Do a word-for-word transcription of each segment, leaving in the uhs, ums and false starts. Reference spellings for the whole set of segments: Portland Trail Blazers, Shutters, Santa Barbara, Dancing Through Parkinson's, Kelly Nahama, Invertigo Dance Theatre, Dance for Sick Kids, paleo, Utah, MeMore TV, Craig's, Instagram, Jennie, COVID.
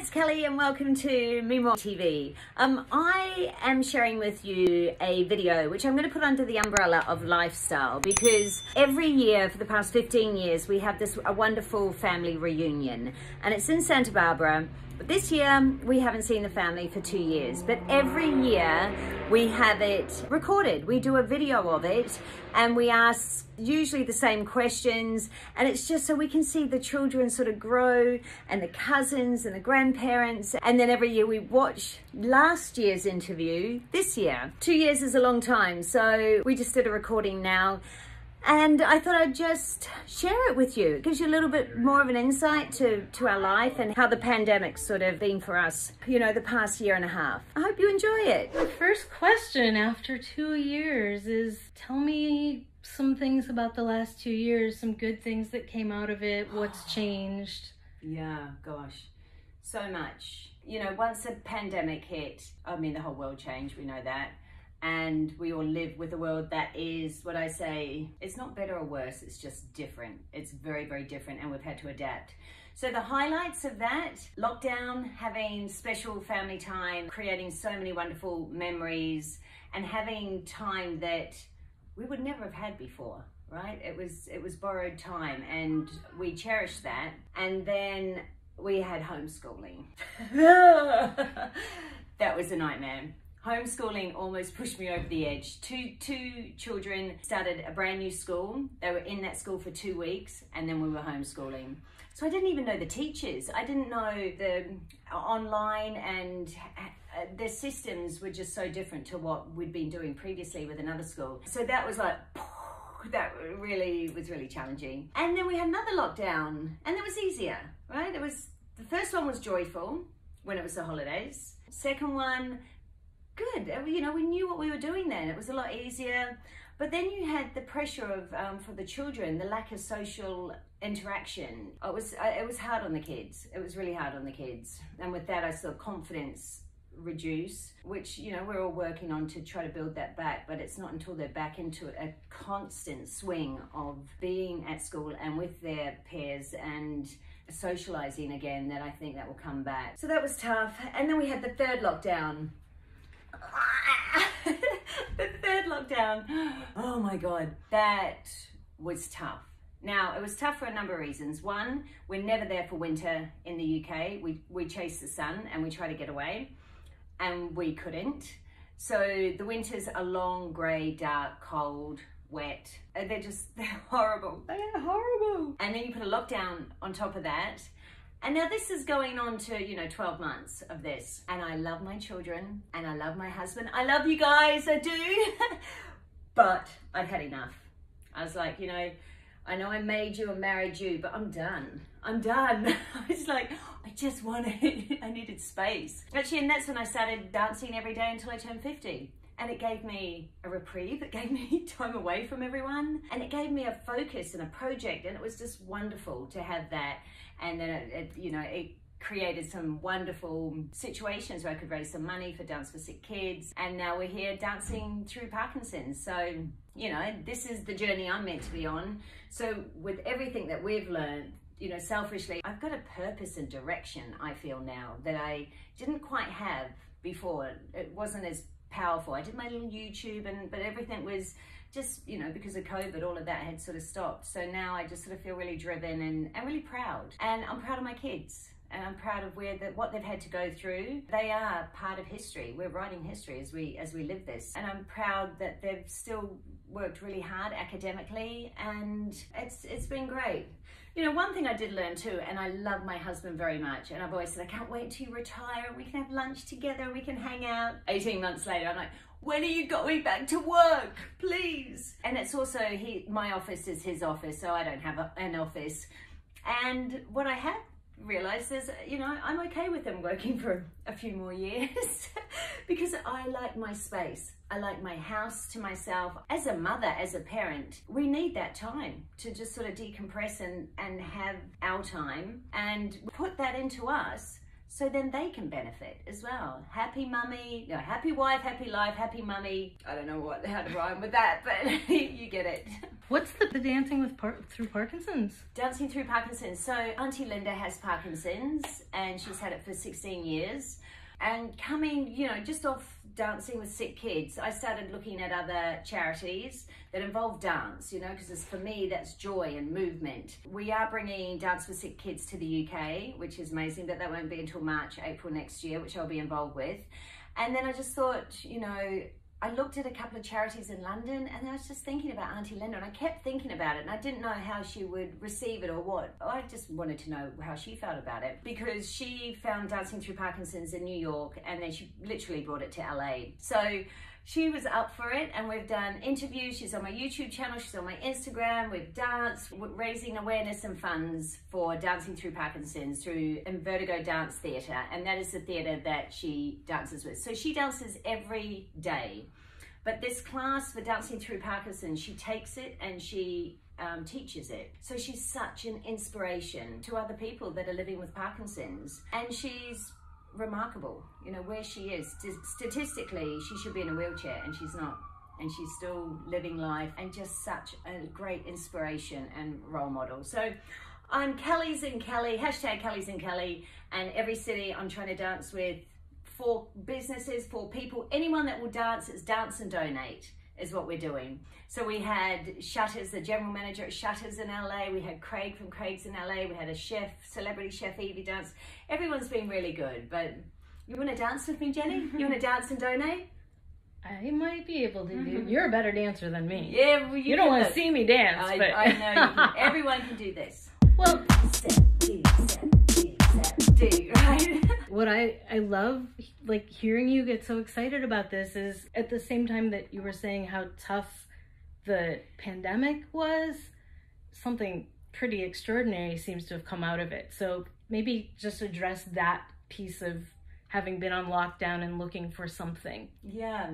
it's Kelly and welcome to MeMore T V. Um, I am sharing with you a video which I'm going to put under the umbrella of lifestyle, because every year for the past fifteen years we have this a wonderful family reunion, and it's in Santa Barbara. But this year we haven't seen the family for two years, but every year we have it recorded. We do a video of it and we ask usually the same questions, and it's just so we can see the children sort of grow and the cousins and the grandparents. And then every year we watch last year's interview this year. Two years is a long time, so we just did a recording now. And I thought I'd just share it with you. It gives you a little bit more of an insight to, to our life and how the pandemic's sort of been for us, you know, the past year and a half. I hope you enjoy it. The first question after two years is, tell me some things about the last two years, some good things that came out of it, what's changed. Yeah, gosh, so much. You know, once the pandemic hit, I mean, the whole world changed, we know that. And we all live with a world that is, what I say, it's not better or worse, it's just different. It's very, very different, and we've had to adapt. So the highlights of that, lockdown, having special family time, creating so many wonderful memories, and having time that we would never have had before, right? It was, it was borrowed time, and we cherished that. And then we had homeschooling. That was a nightmare. Homeschooling almost pushed me over the edge. Two, two children started a brand new school. They were in that school for two weeks and then we were homeschooling. So I didn't even know the teachers. I didn't know the online, and their systems were just so different to what we'd been doing previously with another school. So that was like, that really was really challenging. And then we had another lockdown, and that was easier, right? It was, the first one was joyful when it was the holidays. Second one, good, you know, we knew what we were doing then. It was a lot easier. But then you had the pressure of, um, for the children, the lack of social interaction. It was, it was hard on the kids. It was really hard on the kids. And with that, I saw confidence reduce, which, you know, we're all working on to try to build that back, but it's not until they're back into a constant swing of being at school and with their peers and socializing again that I think that will come back. So that was tough. And then we had the third lockdown. The third lockdown, oh my god, that was tough. Now, it was tough for a number of reasons. One, we're never there for winter in the U K. We, we chase the sun and we try to get away, and we couldn't. So the winters are long, grey, dark, cold, wet. They're just, they're horrible. They're horrible. And then you put a lockdown on top of that. And now this is going on to, you know, twelve months of this. And I love my children and I love my husband. I love you guys, I do. But I'd had enough. I was like, you know, I know I made you and married you, but I'm done. I'm done. I was like, I just wanted, I needed space. Actually, and that's when I started dancing every day until I turned fifty. And it gave me a reprieve. It gave me time away from everyone. And it gave me a focus and a project. And it was just wonderful to have that. And then, it, it, you know, it created some wonderful situations where I could raise some money for Dance for Sick Kids. And now we're here dancing through Parkinson's. So, you know, this is the journey I'm meant to be on. So with everything that we've learned, you know, selfishly, I've got a purpose and direction, I feel now, that I didn't quite have before. It wasn't as powerful. I did my little YouTube, and but everything was just, you know, because of COVID, all of that had sort of stopped. So now I just sort of feel really driven and, and really proud. And I'm proud of my kids, and I'm proud of where that what they've had to go through. They are part of history. We're writing history as we as we live this. And I'm proud that they've still worked really hard academically, and it's it's been great. You know, one thing I did learn too, and I love my husband very much, and I've always said, I can't wait till you retire, we can have lunch together, and we can hang out. eighteen months later, I'm like, when are you going back to work, please? And it's also, he, my office is his office, so I don't have a, an office. And what I have realized is, you know, I'm okay with them working for a few more years because I like my space. I like my house to myself. As a mother, as a parent, we need that time to just sort of decompress and, and have our time and put that into us so then they can benefit as well. Happy mummy, no, happy wife, happy life, happy mummy. I don't know what how to rhyme with that, but you get it. What's the, the dancing with par through Parkinson's? Dancing Through Parkinson's. So Auntie Linda has Parkinson's and she's had it for sixteen years. And coming, you know, just off Dancing with Sick Kids, I started looking at other charities that involve dance, you know, because for me, that's joy and movement. We are bringing Dance for Sick Kids to the U K, which is amazing, but that won't be until March, April next year, which I'll be involved with. And then I just thought, you know, I looked at a couple of charities in London and I was just thinking about Auntie Linda, and I kept thinking about it and I didn't know how she would receive it or what. I just wanted to know how she felt about it, because she found Dancing Through Parkinson's in New York and then she literally brought it to L A. So she was up for it, and we've done interviews. She's on my YouTube channel, she's on my Instagram. We've danced, we're raising awareness and funds for Dancing Through Parkinson's through Invertigo Dance Theatre, and that is the theatre that she dances with. So she dances every day. But this class for Dancing Through Parkinson's, she takes it and she um, teaches it. So she's such an inspiration to other people that are living with Parkinson's. And she's remarkable, you know, where she is. Statistically, she should be in a wheelchair and she's not. And she's still living life, and just such a great inspiration and role model. So I'm Kelly's and Kelly, hashtag Kelly's and Kelly, and every city I'm trying to dance with, for businesses, for people, anyone that will dance, it's dance and donate is what we're doing. So we had Shutters, the general manager at Shutters in L A, we had Craig from Craig's in L A, we had a chef, celebrity chef Evie dance. Everyone's been really good, but you wanna dance with me, Jennie? You wanna dance and donate? I might be able to do. You're a better dancer than me. Yeah, well, you, you don't wanna look. See me dance, I, but. I know, you can. Everyone can do this. Well, step, do, step, do, step, do, right? What I, I love, like, hearing you get so excited about this is, at the same time that you were saying how tough the pandemic was, something pretty extraordinary seems to have come out of it. So maybe just address that piece of having been on lockdown and looking for something. Yeah.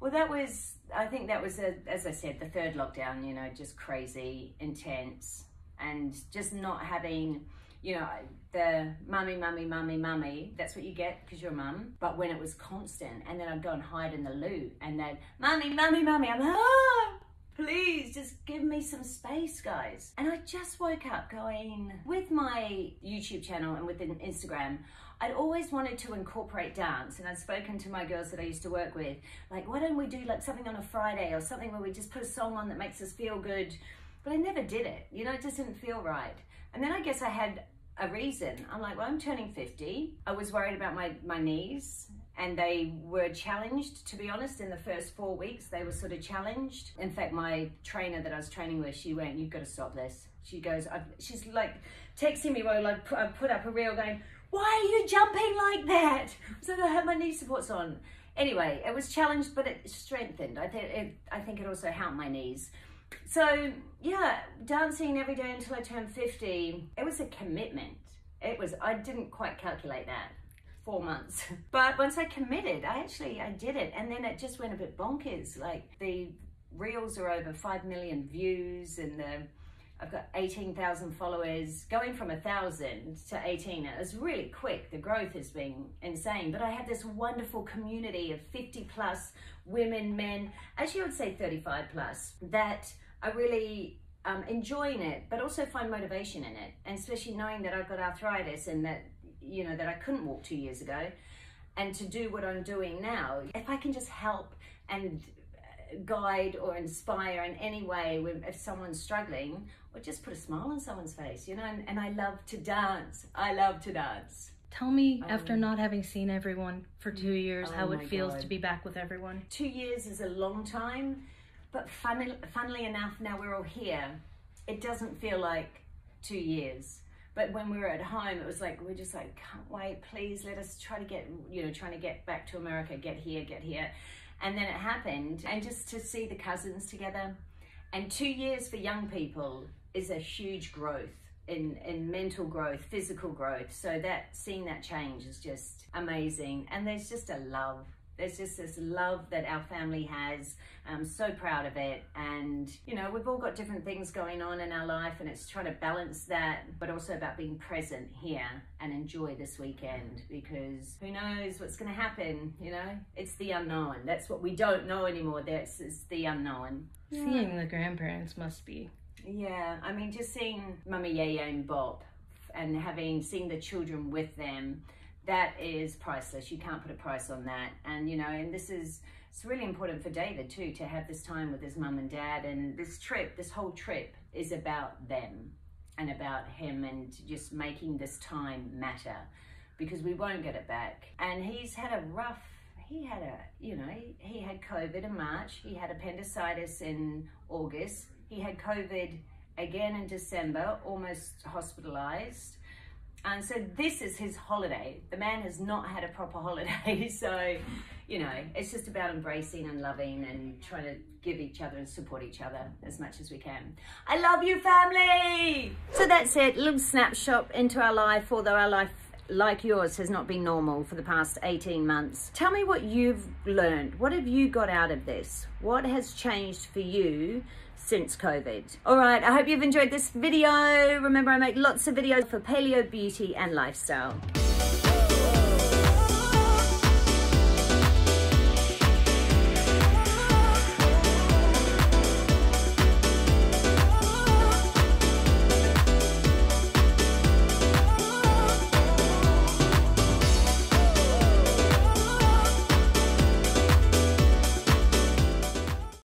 Well, that was, I think that was, a, as I said, the third lockdown, you know, just crazy, intense, and just not having... You know, the mummy, mummy, mummy, mummy, that's what you get because you're a mum. But when it was constant, and then I'd go and hide in the loo, and then, mummy, mummy, mummy, I'm like, oh, please just give me some space, guys. And I just woke up going, with my YouTube channel and with an Instagram, I'd always wanted to incorporate dance, and I'd spoken to my girls that I used to work with, like, why don't we do like something on a Friday or something where we just put a song on that makes us feel good? But I never did it, you know, it just didn't feel right. And then I guess I had a reason. I'm like, well, I'm turning fifty. I was worried about my, my knees, and they were challenged, to be honest. In the first four weeks, they were sort of challenged. In fact, my trainer that I was training with, she went, you've got to stop this. She goes, I've, she's like texting me while I put, I put up a reel going, why are you jumping like that? So I had my knee supports on. Anyway, it was challenged, but it strengthened. I, th it, I think it also helped my knees. So yeah, dancing every day until I turned fifty, it was a commitment. It was, I didn't quite calculate that, four months. But once I committed, I actually, I did it. And then it just went a bit bonkers. Like, the reels are over five million views, and the, I've got eighteen thousand followers, going from a thousand to eighteen. It was really quick. The growth has been insane. But I have this wonderful community of fifty plus women, men, actually I would say thirty-five plus, that I really um, enjoying it, but also find motivation in it. And especially knowing that I've got arthritis, and that, you know, that I couldn't walk two years ago, and to do what I'm doing now. If I can just help and guide or inspire in any way with, if someone's struggling, or just put a smile on someone's face, you know, and, and I love to dance. I love to dance. Tell me, um, after not having seen everyone for two years, oh how it feels God. to be back with everyone. Two years is a long time. But funnily, funnily enough, now we're all here, it doesn't feel like two years. But when we were at home, it was like, we're just like, can't wait, please let us try to get, you know, trying to get back to America, get here, get here. And then it happened. And just to see the cousins together. And two years for young people is a huge growth in, in mental growth, physical growth. So that, seeing that change is just amazing. And there's just a love There's just this love that our family has. I'm so proud of it. And, you know, we've all got different things going on in our life, and it's trying to balance that, but also about being present here and enjoy this weekend, because who knows what's going to happen, you know? It's the unknown. That's what we don't know anymore. That's it's the unknown. Yeah. Seeing the grandparents must be. Yeah. I mean, just seeing Mummy Yaya and Bob and having, seeing the children with them, that is priceless. You can't put a price on that. And, you know, and this is, it's really important for David too, to have this time with his mum and dad. And this trip, this whole trip is about them and about him and just making this time matter, because we won't get it back. And he's had a rough, he had a, you know, he had COVID in March. He had appendicitis in August. He had COVID again in December, almost hospitalized. And so this is his holiday. The man has not had a proper holiday. So, you know, it's just about embracing and loving and trying to give each other and support each other as much as we can. I love you, family. So that's it, a little snapshot into our life, although our life, like yours, has not been normal for the past eighteen months. Tell me what you've learned. What have you got out of this? What has changed for you since COVID? All right, I hope you've enjoyed this video. Remember, I make lots of videos for paleo, beauty, and lifestyle.